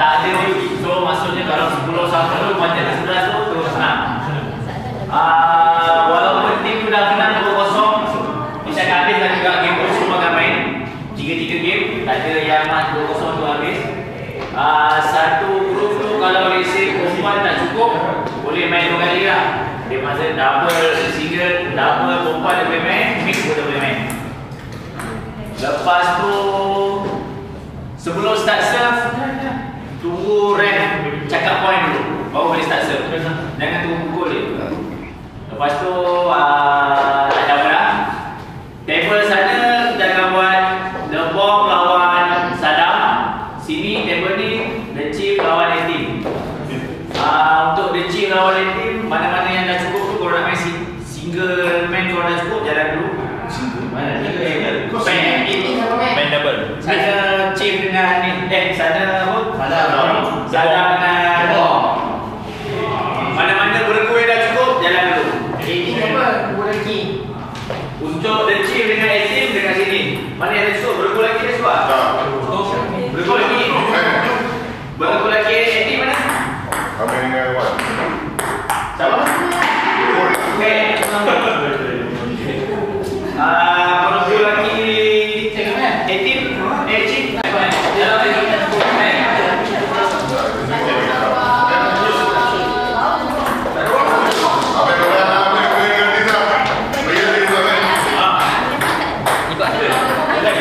tak ada lagi. So maksudnya kalau 10 sahaja macam tu sudah tu terus nak. Walaupun tim sudah menang 2-0, bisa habis dan juga game pun semua akan main 3-3 game, tak ada yang 2-0 tu habis. Satu grup tu kalau resi perempuan tak cukup, boleh main 2 kali lah. Dia maksudnya double single, double perempuan dia boleh main, mix pun dia boleh main. Lepas tu sebelum start serve, tunggu ref cakap point dulu, baru boleh start serve. Jangan tunggu pukul je. Lepas tu tak ada apa-apa. Table sana kita akan buat Lebong lawan Sadam. Sini table ni The Chief lawan The Team. Untuk The Chief lawan The Team, mana-mana yang dah cukup tu korang main single man, korang dah cukup jalan dulu. Mana dia double. Saya Chief dengan ni. Saya apa? Saya dengan Lebong. Mana-mana berkuih dah cukup, jalan dulu. Ini apa? Berkuih lagi. Untuk The Chief dengan Azim dengan sini. Mana yang esok? Berkuih lagi esok lah? Berkuih lagi. Berkuih lagi Azim mana? Kami dengan Wan. Siapa? Okay. Let's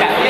go.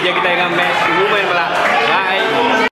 Kita dengan match.